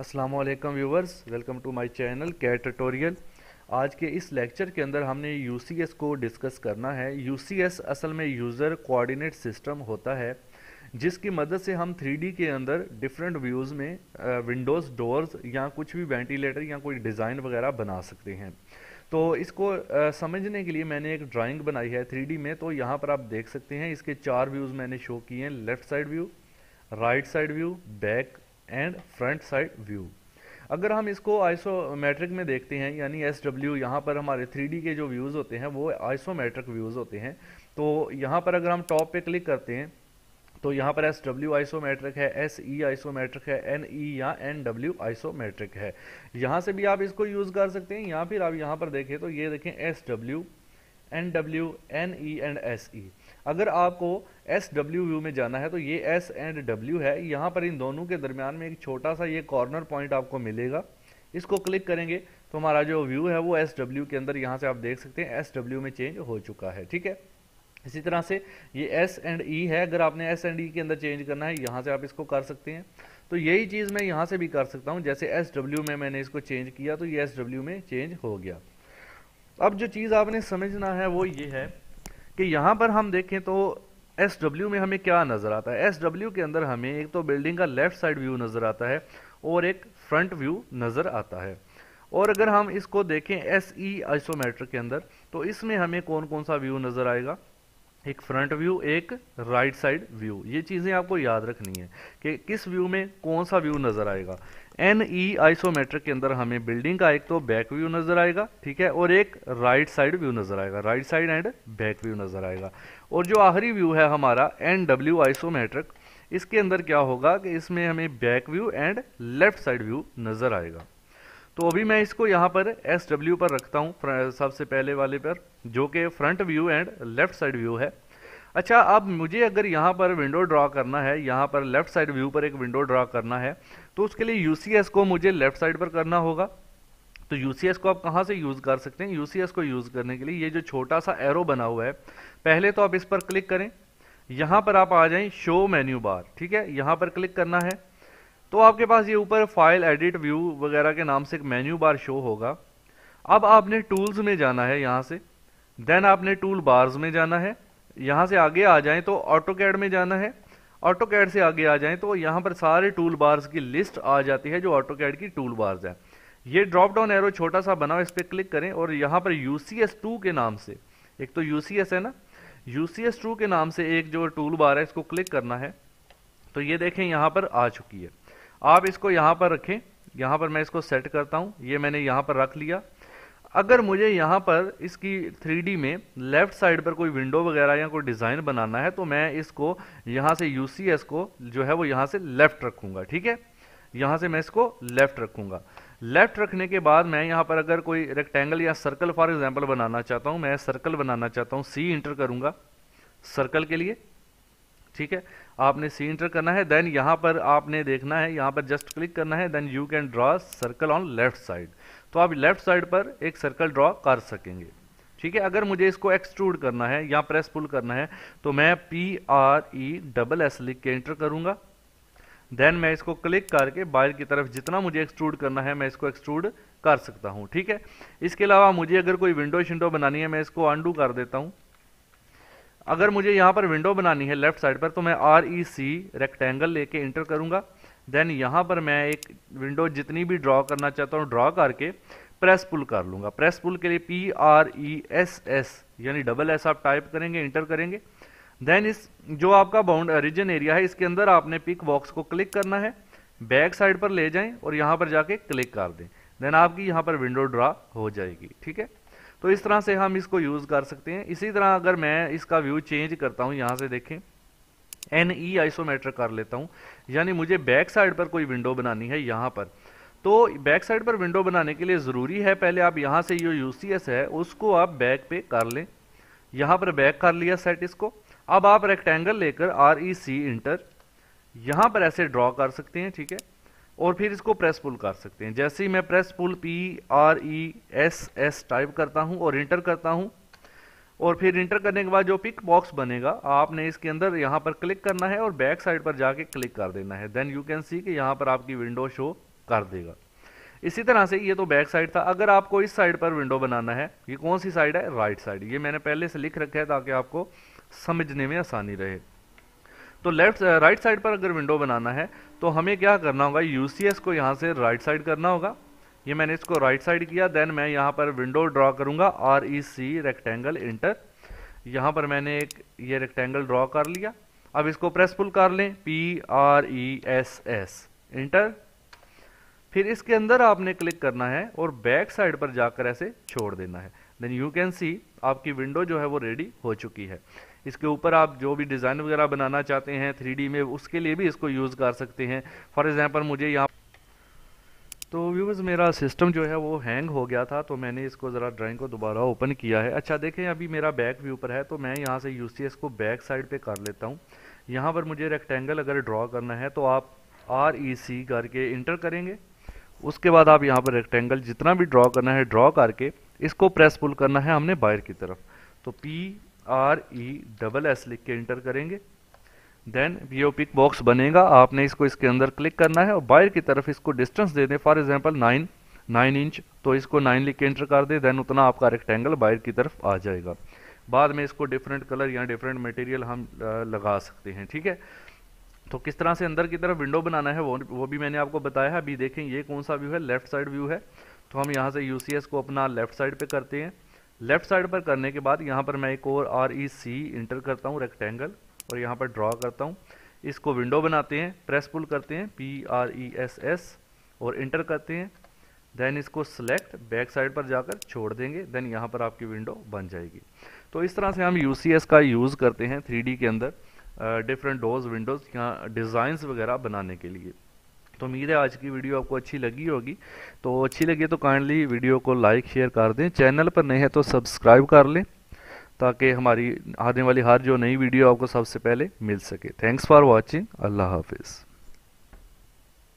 अस्सलामुअलैकुम viewers, welcome to my channel CAD tutorial. आज के इस लेक्चर के अंदर हमने यूसीएस को डिस्कस करना है। यूसीएस असल में यूज़र कोऑर्डिनेट सिस्टम होता है जिसकी मदद से हम 3D के अंदर डिफरेंट व्यूज़ में विंडोज़, डोर्स या कुछ भी वेंटिलेटर या कोई डिज़ाइन वगैरह बना सकते हैं। तो इसको समझने के लिए मैंने एक ड्राइंग बनाई है 3D में। तो यहाँ पर आप देख सकते हैं इसके 4 व्यूज़ मैंने शो किए हैं, left side view, right side view, back and front side view. अगर हम इसको आइसोमेट्रिक में देखते हैं यानी SW, यहाँ पर हमारे 3D के जो व्यूज़ होते हैं वो आइसोमेट्रिक व्यूज़ होते हैं। तो यहाँ पर अगर हम टॉप पे क्लिक करते हैं तो यहाँ पर SW आइसोमेट्रिक है, SE आइसोमेट्रिक है, NE या NW आइसोमेट्रिक है। यहाँ से भी आप इसको यूज़ कर सकते हैं। या फिर आप यहाँ पर देखें तो ये देखें SW, NW, NE and SE। अगर आपको SW व्यू में जाना है तो ये S एंड W है। यहाँ पर इन दोनों के दरमियान में एक छोटा सा ये कॉर्नर पॉइंट आपको मिलेगा, इसको क्लिक करेंगे तो हमारा जो व्यू है वो SW के अंदर, यहाँ से आप देख सकते हैं SW में चेंज हो चुका है। ठीक है, इसी तरह से ये S एंड E है। अगर आपने S एंड E के अंदर चेंज करना है यहाँ से आप इसको कर सकते हैं। तो यही चीज़ मैं यहाँ से भी कर सकता हूँ। जैसे SW में मैंने इसको चेंज किया तो ये SW में चेंज हो गया। अब जो चीज़ आपने समझना है वो ये है कि यहाँ पर हम देखें तो SW में हमें क्या नज़र आता है। SW के अंदर हमें एक तो बिल्डिंग का लेफ़्ट साइड व्यू नज़र आता है और एक फ्रंट व्यू नज़र आता है। और अगर हम इसको देखें SE आइसोमेट्रिक के अंदर तो इसमें हमें कौन कौन सा व्यू नज़र आएगा, एक फ्रंट व्यू, एक राइट साइड व्यू। ये चीज़ें आपको याद रखनी है कि किस व्यू में कौन सा व्यू नज़र आएगा। NE आइसोमेट्रिक के अंदर हमें बिल्डिंग का एक तो बैक व्यू नज़र आएगा, ठीक है, और एक राइट साइड व्यू नज़र आएगा, right side and back view नज़र आएगा। और जो आखिरी व्यू है हमारा NW आइसोमेट्रिक, इसके अंदर क्या होगा कि इसमें हमें back view and left side view नज़र आएगा। तो अभी मैं इसको यहाँ पर SW पर रखता हूँ, सबसे पहले वाले पर, जो कि front view and left side view है। अच्छा, अब मुझे अगर यहाँ पर विंडो ड्रा करना है, यहाँ पर लेफ़्ट साइड व्यू पर एक विंडो ड्रा करना है तो उसके लिए UCS को मुझे लेफ़्ट साइड पर करना होगा। तो UCS को आप कहाँ से यूज़ कर सकते हैं? UCS को यूज़ करने के लिए ये जो छोटा सा एरो बना हुआ है, पहले तो आप इस पर क्लिक करें, यहाँ पर आप आ जाएँ शो मेन्यू बार, ठीक है, यहाँ पर क्लिक करना है। तो आपके पास ये ऊपर फाइल, एडिट, व्यू वगैरह के नाम से एक मेन्यू बार शो होगा। अब आपने टूल्स में जाना है, यहाँ से, देन आपने टूल बार्स में जाना है, यहाँ से आगे आ जाएं तो AutoCAD में जाना है। AutoCAD से आगे आ जाएं तो यहाँ पर सारे टूल बार्स की लिस्ट आ जाती है जो AutoCAD की टूल बार्स है। ये ड्रॉप डाउन एरो छोटा सा बना, इस पर क्लिक करें और यहाँ पर UCS2 के नाम से, एक तो UCS है ना, UCS2 के नाम से एक जो टूल बार है इसको क्लिक करना है। तो ये देखें यहाँ पर आ चुकी है, आप इसको यहाँ पर रखें। यहाँ पर मैं इसको सेट करता हूँ, ये मैंने यहाँ पर रख लिया। अगर मुझे यहाँ पर इसकी 3D में लेफ़्ट साइड पर कोई विंडो वगैरह या कोई डिज़ाइन बनाना है तो मैं इसको यहाँ से UCS को जो है वो यहाँ से लेफ़्ट रखूँगा, ठीक है, यहाँ से मैं इसको लेफ़्ट रखूँगा। लेफ़्ट रखने के बाद मैं यहाँ पर अगर कोई रेक्टेंगल या सर्कल फॉर एग्जांपल बनाना चाहता हूँ, मैं सर्कल बनाना चाहता हूँ, C इंटर करूँगा सर्कल के लिए, ठीक है, आपने C इंटर करना है। देन यहाँ पर आपने देखना है, यहाँ पर जस्ट क्लिक करना है, then you can draw circle on left side, तो आप लेफ़्ट साइड पर एक सर्कल ड्रॉ कर सकेंगे, ठीक है। अगर मुझे इसको एक्सट्रूड करना है या प्रेस पुल करना है तो मैं PRESS लिख के इंटर करूँगा। देन मैं इसको क्लिक करके बाहर की तरफ जितना मुझे एक्सट्रूड करना है मैं इसको एक्सट्रूड कर सकता हूँ, ठीक है। इसके अलावा मुझे अगर कोई विंडो शिंडो बनानी है, मैं इसको अंडू कर देता हूँ। अगर मुझे यहाँ पर विंडो बनानी है लेफ़्ट साइड पर तो मैं REC रेक्टेंगल लेके इंटर करूँगा। देन यहाँ पर मैं एक विंडो जितनी भी ड्रॉ करना चाहता हूँ ड्रॉ करके प्रेस पुल कर लूँगा। प्रेस पुल के लिए PRESS यानी SS आप टाइप करेंगे, इंटर करेंगे। देन इस जो आपका बाउंड रीजन एरिया है इसके अंदर आपने पिक बॉक्स को क्लिक करना है, बैक साइड पर ले जाएँ और यहाँ पर जाके क्लिक कर दें, देन आपकी यहाँ पर विंडो ड्रा हो जाएगी, ठीक है। तो इस तरह से हम इसको यूज़ कर सकते हैं। इसी तरह अगर मैं इसका व्यू चेंज करता हूं, यहां से देखें NE आइसोमेट्रिक कर लेता हूं, यानी मुझे बैक साइड पर कोई विंडो बनानी है यहां पर। तो बैक साइड पर विंडो बनाने के लिए ज़रूरी है पहले आप यहां से जो UCS है उसको आप बैक पे कर लें। यहां पर बैक कर लिया सेट इसको। अब आप रेक्टेंगल लेकर REC इंटर यहाँ पर ऐसे ड्रॉ कर सकते हैं, ठीक है, और फिर इसको प्रेस पुल कर सकते हैं। जैसे ही मैं प्रेस पुल PRESS टाइप करता हूं और इंटर करता हूं, और फिर इंटर करने के बाद जो पिक बॉक्स बनेगा आपने इसके अंदर यहां पर क्लिक करना है और बैक साइड पर जाके क्लिक कर देना है। देन यू कैन सी कि यहां पर आपकी विंडो शो कर देगा। इसी तरह से ये तो बैक साइड था। अगर आपको इस साइड पर विंडो बनाना है, ये कौन सी साइड है? Right side. ये मैंने पहले से लिख रखा है ताकि आपको समझने में आसानी रहे। तो लेफ्ट राइट साइड पर अगर विंडो बनाना है तो हमें क्या करना होगा, यूसीएस को यहाँ से राइट साइड करना होगा। ये मैंने इसको राइट साइड किया, देन मैं यहाँ पर विंडो ड्रा करूँगा, REC रेक्टेंगल इंटर। यहाँ पर मैंने एक ये रेक्टेंगल ड्रा कर लिया। अब इसको प्रेस पुल कर लें, PRESS इंटर। फिर इसके अंदर आपने क्लिक करना है और बैक साइड पर जाकर ऐसे छोड़ देना है। देन यू कैन सी आपकी विंडो जो है वो रेडी हो चुकी है। इसके ऊपर आप जो भी डिज़ाइन वगैरह बनाना चाहते हैं 3D में, उसके लिए भी इसको यूज़ कर सकते हैं। फॉर एग्जांपल मुझे यहाँ तो व्यूअर्स मेरा सिस्टम जो है वो हैंग हो गया था, तो मैंने इसको ज़रा ड्राइंग को दोबारा ओपन किया है। अच्छा देखें अभी मेरा बैक व्यू पर है, तो मैं यहाँ से UCS को बैक साइड पर कर लेता हूँ। यहाँ पर मुझे रेक्टेंगल अगर ड्रॉ करना है तो आप REC करके इंटर करेंगे। उसके बाद आप यहाँ पर रेक्टेंगल जितना भी ड्रॉ करना है ड्रॉ करके इसको प्रेस पुल करना है हमने बाहर की तरफ। तो PRESS लिख के इंटर करेंगे, देन ये पिक बॉक्स बनेगा। आपने इसको इसके अंदर क्लिक करना है और बाहर की तरफ इसको डिस्टेंस दे दें, फॉर एग्जांपल 9 इंच। तो इसको 9 लिख के इंटर कर दें, देन उतना आपका रेक्टेंगल बाहर की तरफ आ जाएगा। बाद में इसको डिफरेंट कलर या डिफरेंट मटेरियल हम लगा सकते हैं, ठीक है। तो किस तरह से अंदर की तरफ विंडो बनाना है वो भी मैंने आपको बताया है। अभी देखें ये कौन सा व्यू है, लेफ्ट साइड व्यू है। तो हम यहाँ से UCS को अपना लेफ़्ट साइड पे करते हैं। लेफ़्ट साइड पर करने के बाद यहाँ पर मैं एक और REC इंटर करता हूँ रेक्टेंगल और यहाँ पर ड्रॉ करता हूँ। इसको विंडो बनाते हैं, प्रेस पुल करते हैं, PRESS और इंटर करते हैं। देन इसको सेलेक्ट बैक साइड पर जाकर छोड़ देंगे, देन यहाँ पर आपकी विंडो बन जाएगी। तो इस तरह से हम UCS का यूज़ करते हैं 3D के अंदर डिफरेंट डोर्स विंडोज़ या डिज़ाइंस वगैरह बनाने के लिए। तो उम्मीद है आज की वीडियो आपको अच्छी लगी होगी। तो अच्छी लगी तो काइंडली वीडियो को लाइक शेयर कर दें, चैनल पर नए हैं तो सब्सक्राइब कर लें ताकि हमारी आने वाली हर जो नई वीडियो आपको सबसे पहले मिल सके। थैंक्स फॉर वॉचिंग, अल्लाह हाफिज़।